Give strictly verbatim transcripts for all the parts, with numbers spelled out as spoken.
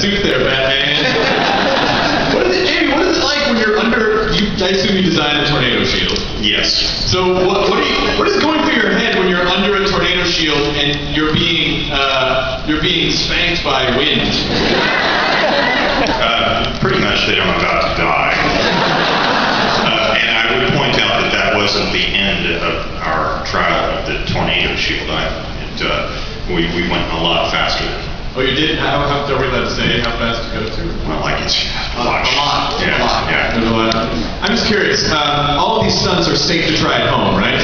suit there, Batman. What is it, Jamie, what is it like when you're under, you, I assume you designed a tornado shield? Yes. So what, what, are you, what is going through your head when you're under a tornado shield and you're being, uh, you're being spanked by wind? Uh, pretty much that I'm about to die. Uh, and I would point out that that wasn't the end of our trial of the tornado shield. I, it, uh, we, we went a lot faster than that. Oh, you did? How, how are we allowed to say how fast you go to? Well, like it's uh, a lot. Yeah, a lot. Yeah. There's a lot. I'm just curious. Um, all of these stunts are safe to try at home, right?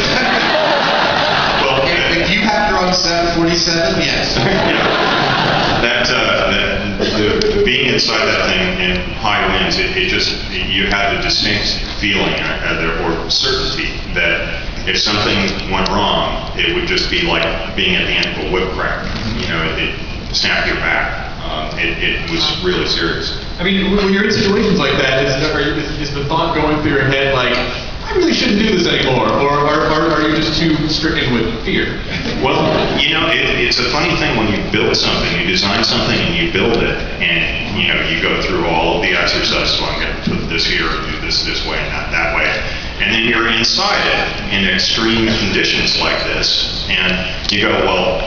Well, if, if you have your own seven forty-seven, yes. Yeah. That, uh, that the, the being inside that thing in high winds, it, it just you have the distinct feeling or, or certainty that if something went wrong, it would just be like being at the end of a whip crack. You know, it. it snap your back. Um, it, it was really serious. I mean, when you're in situations like that, is the, are you, is, is the thought going through your head like, I really shouldn't do this anymore, or are, are, are you just too stricken with fear? Well, you know, it, it's a funny thing when you build something, you design something and you build it, and you know, you go through all of the exercises, well, I'm going to put this here, do this this way, not that way. And then you're inside it in extreme conditions like this, and you go, well,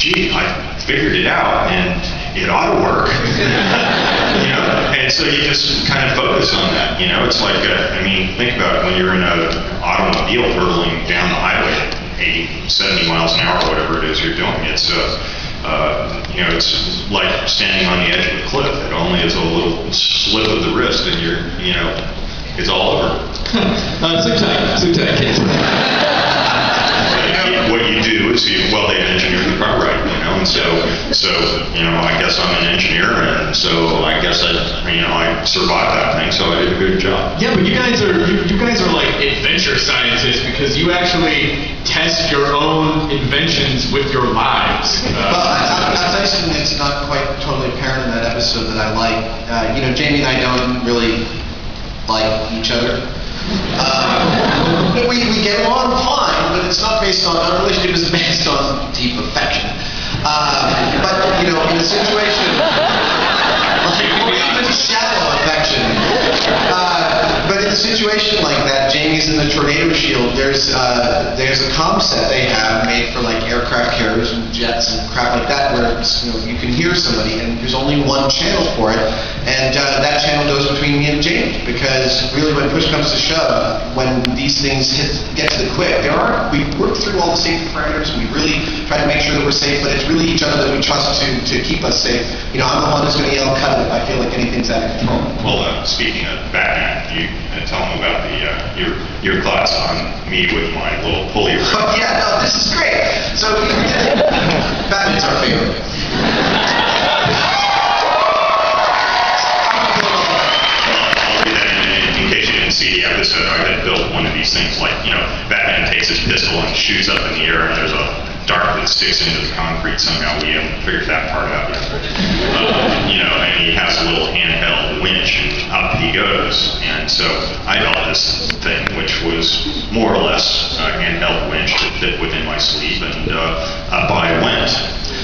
gee, I figured it out, and it ought to work, you know. And so you just kind of focus on that, you know. It's like, a, I mean, think about it when you're in an automobile hurtling down the highway at eighty, seventy miles an hour, whatever it is you're doing. It's, uh, uh, you know, it's like standing on the edge of a cliff. It only is a little slip of the wrist, and you're, you know, it's all over. uh, so tight, so tight. What you do is, you, well, they've engineered the car right. And so, so you know, I guess I'm an engineer, and so I guess I, you know, I survived that thing, so I did a good job. Yeah, but you guys are, you, you guys are like adventure scientists because you actually test your own inventions with your lives. Uh, well, I, I, I'll tell you something that's not quite totally apparent in that episode that I like. Uh, you know, Jamie and I don't really like each other. Um, we we get along fine, but it's not based on our relationship is based on deep affection. Uh, but, you know, in a situation, like, or even shallow affection, uh, but in a situation like that, Jamie's in the tornado shield, there's, uh, there's a comm set they have made for, like, aircraft carriers and jets and crap like that, where, you know, you can hear somebody, and there's only one channel for it, and uh, that channel goes between me and James, because really when push comes to shove, when these things hit, get to the quick, there are, we work through all the safety parameters, and we really try to make sure that we're safe, but it's really each other that we trust to, to keep us safe. You know, I'm the one that's going to yell, cut it, if I feel like anything's out of control. Well, uh, speaking of Batman, you uh, tell them about the, uh, your, your thoughts on me with my little pulley rig. Oh, yeah, no, this is great. So, Batman's our favorite. See the episode, I had built one of these things like, you know, Batman takes his pistol and shoots up in the air, and there's a dart that sticks into the concrete somehow. We haven't figured that part out yet. Um, you know, and he has a little handheld winch, and up he goes. And so I built this thing, which was more or less a handheld winch that fit within my sleeve, and uh, up I went.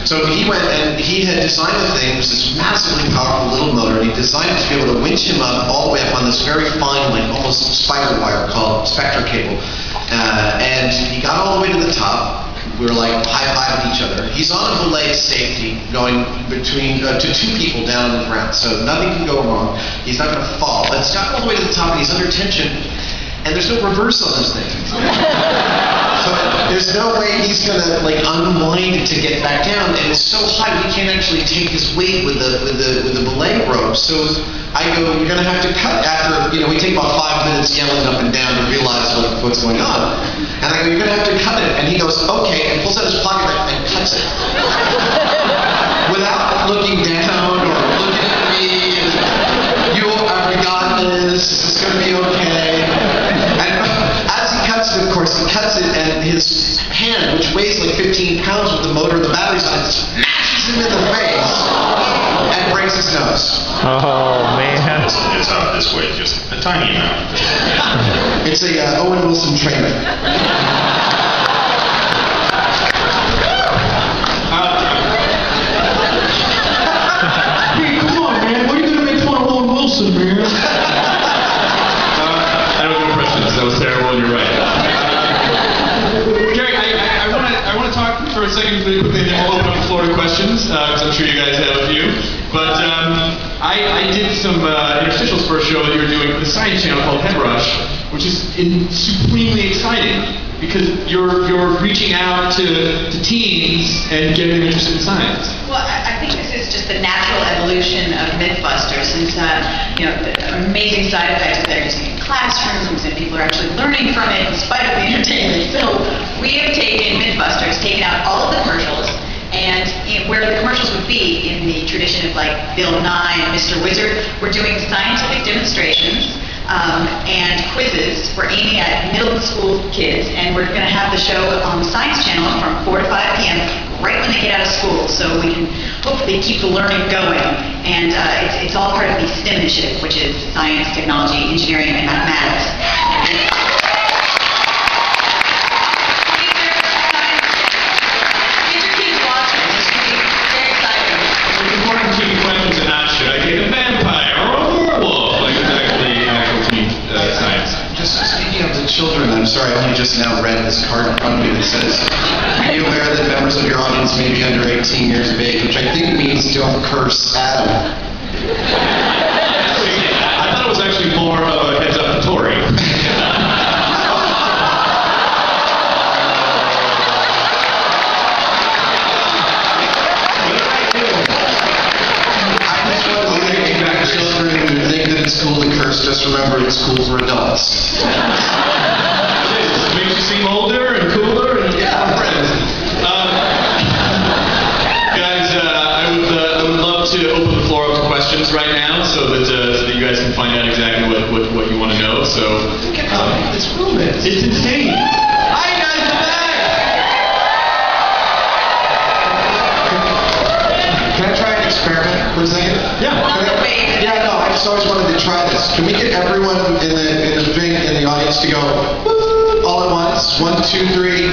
So he went, and he had designed the thing, which is this massively powerful little motor, and he designed it to be able to winch him up all the way up on this very fine, like almost spider wire called Spectre cable. Uh, and he got all the way to the top. We were like high-fiving each other. He's on a belay safety going between uh, to two people down on the ground, so nothing can go wrong. He's not going to fall. But it's gotten all the way to the top, and he's under tension, and there's no reverse on this thing. So there's no way he's going to like unwind to get back down, and it's so high we can't actually take his weight with the with the with the belay rope. So I go, you're going to have to cut after, you know, we take about five minutes yelling up and down to realize what, what's going on. And I go, you're going to have to cut it. And he goes, okay, and pulls out his pocket and cuts it without looking down or looking at me. You have forgotten this. It's going to be okay. Of course, he cuts it, and his hand, which weighs like fifteen pounds with the motor and the batteries on it, smashes him in the face and breaks his nose. Oh, man. It's, it's out this way, just a tiny amount. It's a uh, Owen Wilson trainer. uh, thirty seconds really quickly, and then we'll open up the floor to questions, because uh, I'm sure you guys have a few. But um, I, I did some uh, interstitials for a show that you were doing for the Science Channel called Head Rush, which is in supremely exciting, because you're you're reaching out to, to teens and getting them interested in science. Well, I, I think this is just the natural evolution of MythBusters, and uh, you know, the amazing side effects that are using in classrooms, and people are actually learning from it in spite of the entertainment. So we have taken MythBusters, taken out all of the commercials, and in, where the commercials would be in the tradition of like Bill Nye and Mister Wizard, we're doing scientific demonstrations um, and quizzes. We're aiming at middle school kids, and we're going to have the show on the Science Channel from four to five p m right when they get out of school, so we can hopefully keep the learning going. And uh, it's, it's all part of the STEM initiative, which is science, technology, engineering, and mathematics. And I'm sorry, I only just now read this card in front of me that says, be aware that members of your audience may be under eighteen years of age, which I think means don't curse Adam. I thought it was actually more of a heads up to Tory. I just want to say to back children who think that it's cool to curse, just remember it's cool for adults. Makes you seem older and cooler and yeah, more friends. Um, guys, uh, I would uh, I would love to open the floor up to questions right now, so that uh, so that you guys can find out exactly what what, what you want to know. So um, this room is it's insane. Hi guys, I'm back. Can I try an experiment for a second? Yeah. I, yeah, no, I just always wanted to try this. Can we get everyone in the in the thing in the audience to go? All at once. One, two, three.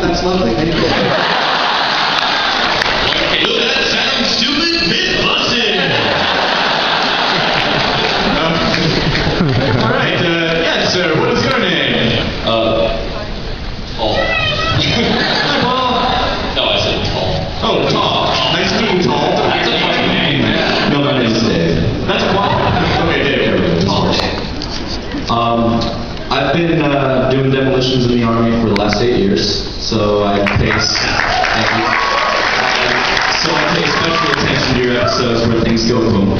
That's lovely. Thank you. Will that sound stupid? MythBusted! uh, all right. Uh, yes, sir. What is your name? Uh, Paul. Hi, Paul. No, I said Tall. Oh, Tall. Nice to meet you, Tall. That's a funny name. No, my name is Dave. That's Paul. Okay, Dave. Tall. Um, I've been uh, doing demolitions in the Army for the last eight years, so I pay, um, so I pay special attention to your episodes where things go boom.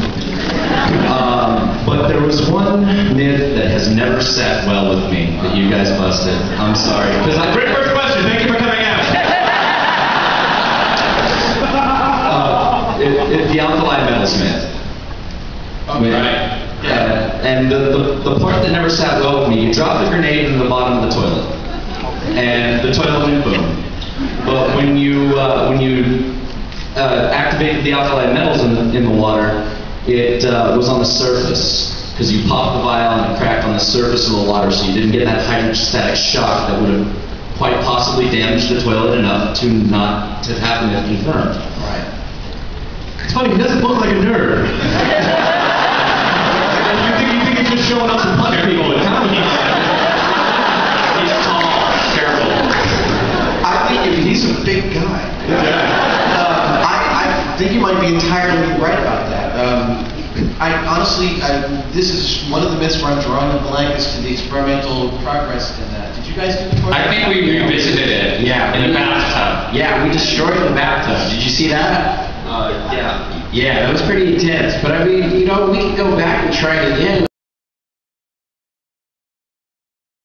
Um, but there was one myth that has never sat well with me that you guys busted. I'm sorry. I Great first question. Thank you for coming out. uh, it, it, the alkali metals myth. Okay. Right. Yeah, and the, the, the part that never sat well with me, you drop the grenade in the bottom of the toilet, and the toilet went boom. But when you uh, when you uh, activated the alkali metals in the, in the water, it uh, was on the surface, because you popped the vial and it cracked on the surface of the water, so you didn't get that hydrostatic shock that would have quite possibly damaged the toilet enough to not to have it confirmed. Right. It's funny, he doesn't look like a nerd. Just showing up to punch people. How many? He's tall, terrible. I think if he's a big guy. Yeah. Uh, I, I think you might be entirely right about that. Um, I honestly, I, this is one of the myths where I'm drawing a blank as to the experimental progress in that. Did you guys do the I think we revisited it. Yeah. In the bathtub. Yeah, we destroyed the bathtub. Did you see that? Uh, yeah. Yeah, that was pretty intense. But I mean, you know, we can go back and try it again.